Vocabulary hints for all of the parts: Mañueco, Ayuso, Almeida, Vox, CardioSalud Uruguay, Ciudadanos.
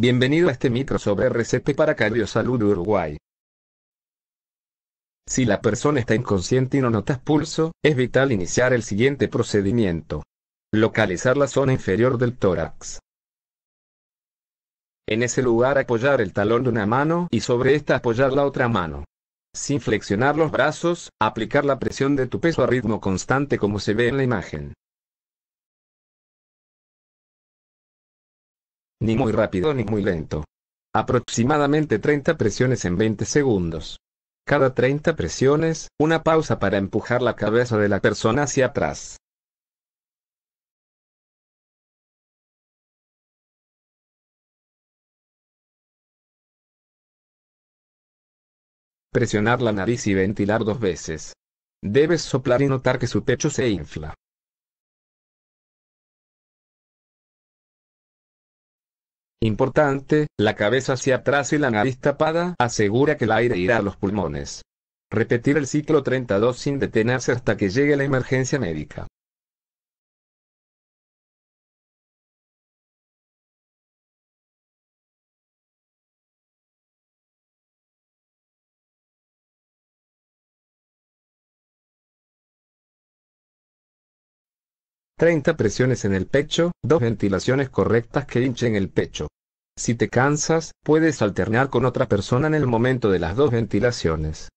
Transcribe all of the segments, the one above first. Bienvenido a este micro sobre RCP para CardioSalud Uruguay. Si la persona está inconsciente y no notas pulso, es vital iniciar el siguiente procedimiento. Localizar la zona inferior del tórax. En ese lugar apoyar el talón de una mano y sobre esta apoyar la otra mano. Sin flexionar los brazos, aplicar la presión de tu peso a ritmo constante como se ve en la imagen. Ni muy rápido ni muy lento. Aproximadamente 30 presiones en 20 segundos. Cada 30 presiones, una pausa para empujar la cabeza de la persona hacia atrás. Presionar la nariz y ventilar dos veces. Debes soplar y notar que su pecho se infla. Importante, la cabeza hacia atrás y la nariz tapada asegura que el aire irá a los pulmones. Repetir el ciclo 32 sin detenerse hasta que llegue la emergencia médica. —30 presiones en el pecho, 2 ventilaciones correctas que hinchen el pecho. Si te cansas, puedes alternar con otra persona en el momento de las 2 ventilaciones.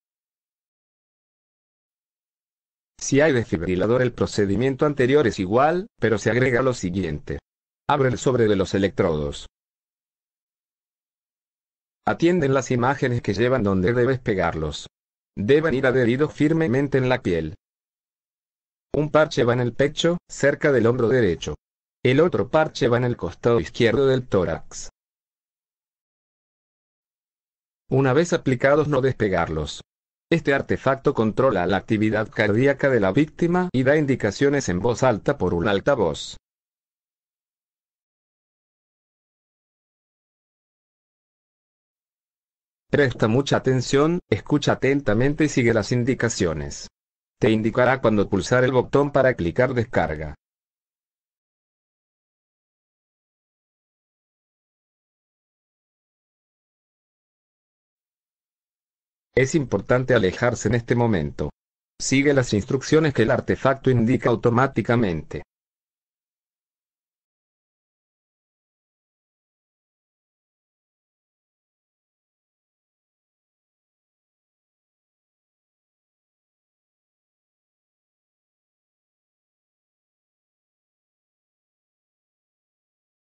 Si hay desfibrilador, el procedimiento anterior es igual, pero se agrega lo siguiente. Abre el sobre de los electrodos. Atienden las imágenes que llevan donde debes pegarlos. Deben ir adheridos firmemente en la piel. Un parche va en el pecho, cerca del hombro derecho. El otro parche va en el costado izquierdo del tórax. Una vez aplicados, no despegarlos. Este artefacto controla la actividad cardíaca de la víctima y da indicaciones en voz alta por un altavoz. Presta mucha atención, escucha atentamente y sigue las indicaciones. Te indicará cuando pulsar el botón para clicar descarga. Es importante alejarse en este momento. Sigue las instrucciones que el artefacto indica automáticamente.